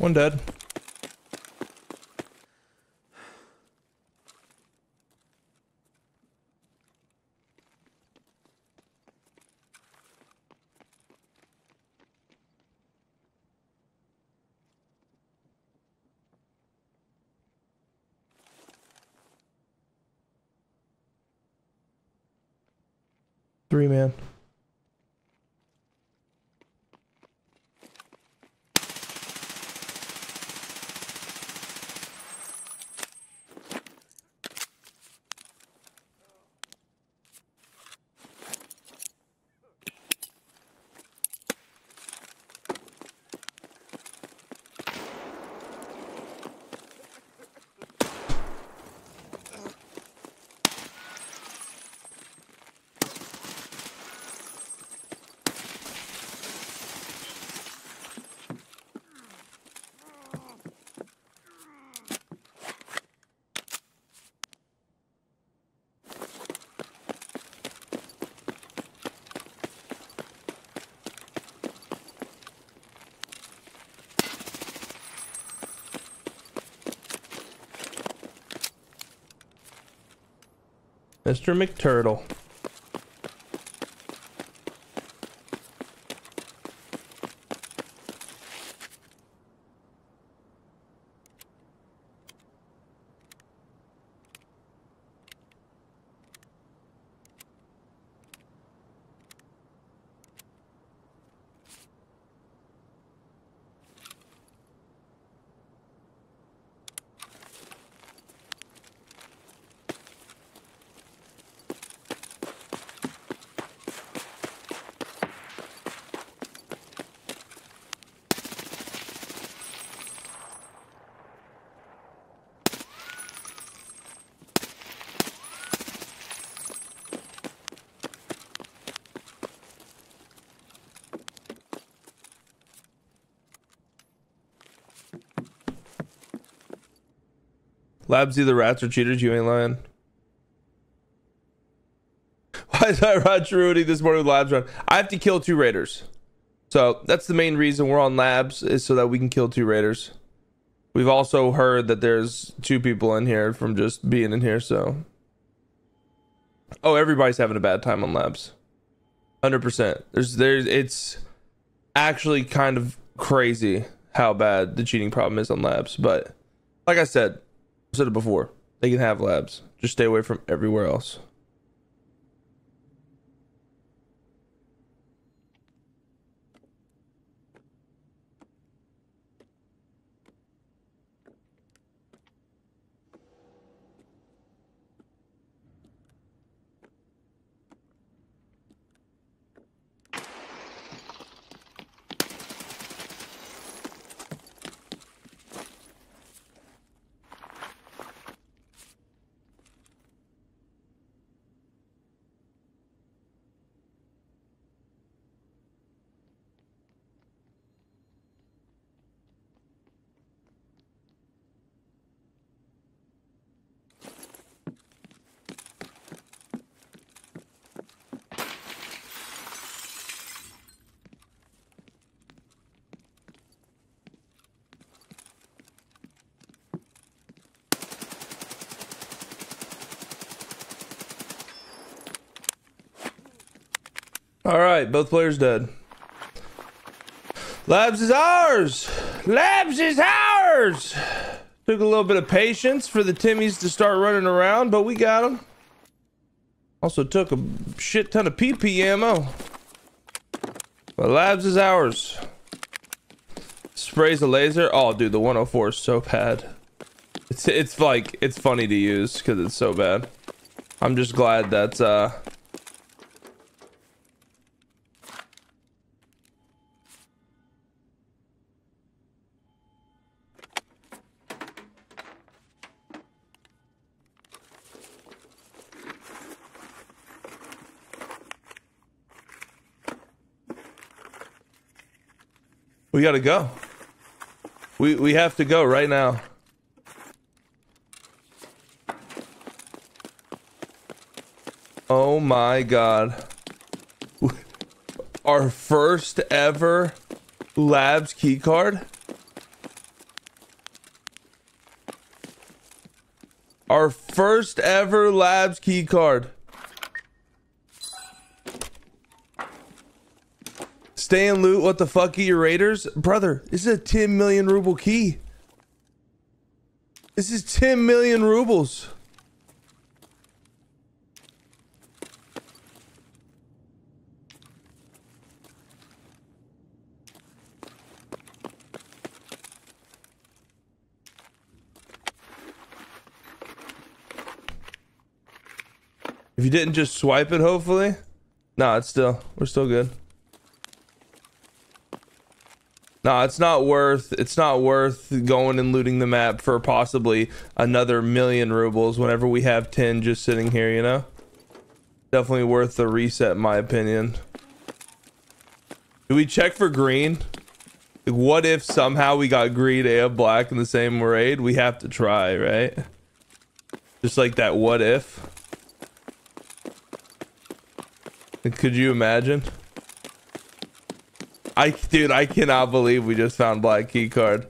One dead. Three man. Mr. McTurtle. Labs, either rats or cheaters, you ain't lying. Why is I Roger Rudy this morning with Labs run? I have to kill two raiders. So that's the main reason we're on Labs, is so that we can kill two raiders. We've also heard that there's two people in here from just being in here, so. Oh, everybody's having a bad time on Labs. 100%. It's actually kind of crazy how bad the cheating problem is on Labs, but like I said, I've said it before, they can have Labs, just stay away from everywhere else. All right, both players dead. Labs is ours. Labs is ours. Took a little bit of patience for the Timmies to start running around, but we got them. Also took a shit ton of PP ammo. But Labs is ours. Sprays a laser. Oh, dude, the 104 is so bad. It's like, it's funny to use because it's so bad. I'm just glad that. We gotta go. We have to go right now. Oh my god. Our first ever Labs keycard? Our first ever Labs key card. Stay in loot. What the fuck are your Raiders? Brother, this is a 10 million ruble key. This is 10 million rubles. If you didn't just swipe it, hopefully. Nah, it's still, we're still good. Nah, it's not worth going and looting the map for possibly another 1,000,000 rubles whenever we have 10 just sitting here, you know? Definitely worth the reset, in my opinion. Do we check for green? Like, what if somehow we got green and black in the same raid? We have to try, right? Just like that what if. Could you imagine? Dude, I cannot believe we just found black key card.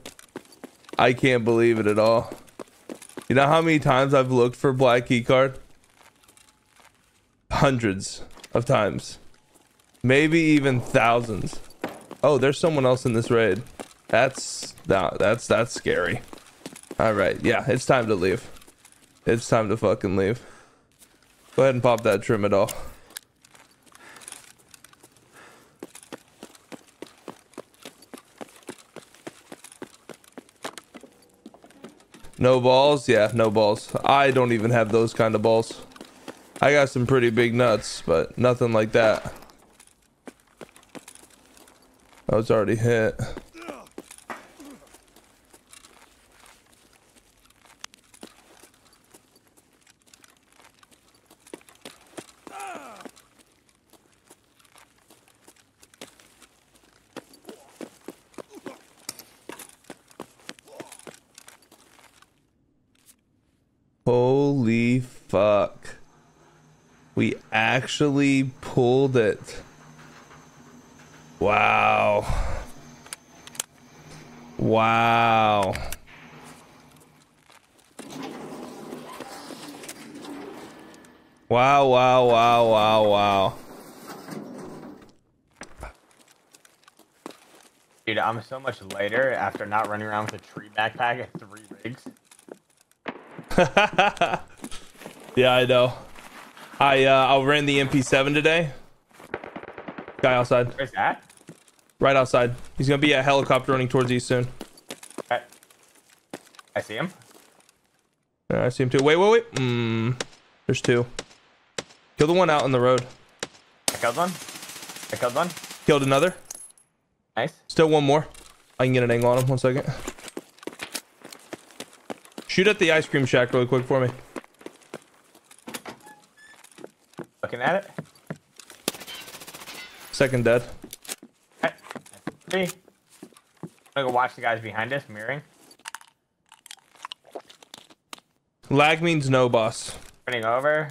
I can't believe it at all. You know how many times I've looked for black key card? Hundreds of times. Maybe even thousands. Oh, there's someone else in this raid. That's scary. All right, yeah, it's time to leave. It's time to fucking leave. Go ahead and pop that trim at all. No balls? Yeah, no balls. I don't even have those kind of balls. I got some pretty big nuts, but nothing like that. Oh, it's already hit. Holy fuck. We actually pulled it. Wow. Wow. Wow, wow, wow, wow, wow. Dude, I'm so much lighter after not running around with a tree backpack at 3 rigs. Yeah, I know. I ran the MP7 today. Guy outside. Where's that? Right outside. He's gonna be a helicopter running towards east soon. Okay. I see him. I see him too. Wait. There's two. Kill the one out on the road. I killed one. Killed another. Nice. Still one more. I can get an angle on him. One second. Shoot at the ice cream shack really quick for me. Looking at it. Second dead. Alright. I'm gonna go watch the guys behind us, mirroring. Lag means no, boss. Running over.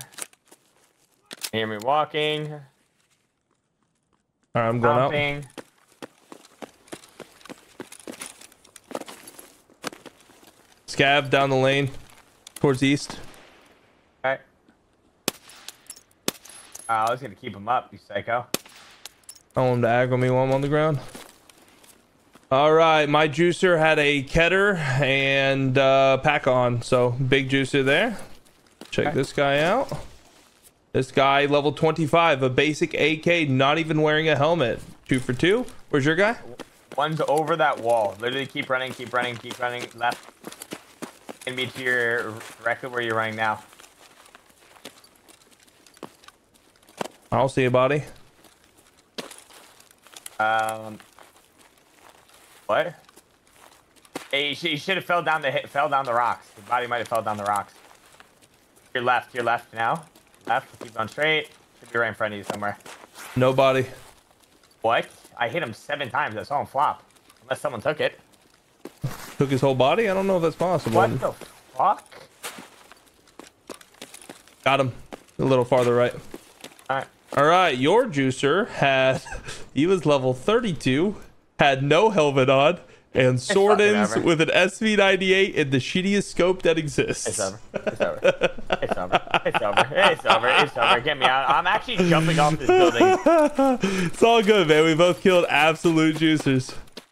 You hear me walking. Alright, I'm going out. Scav down the lane towards east. All right. I was gonna keep him up, you psycho. I want him to aggro me while I'm on the ground. All right, my juicer had a Keter and pack on, so big juicer there. Check this guy out. This guy level 25, a basic AK, not even wearing a helmet. 2 for 2. Where's your guy? One's over that wall. Literally keep running left. Gonna be to your directly where you're running now. I'll see a body. What? Hey, he should have fell down the rocks. His body might have fell down the rocks. Your left now. Left, keep going straight. Should be right in front of you somewhere. No body. What? I hit him 7 times. I saw him flop. Unless someone took it. Took his whole body? I don't know if that's possible. What the fuck? Got him. A little farther right. Alright. Alright, your juicer had... He was level 32, had no helmet on, and Sorden's with an SV98 and the shittiest scope that exists. It's over. It's over. It's over. It's over. It's over. It's over. Get me out. I'm actually jumping off this building. It's all good, man. We both killed absolute juicers.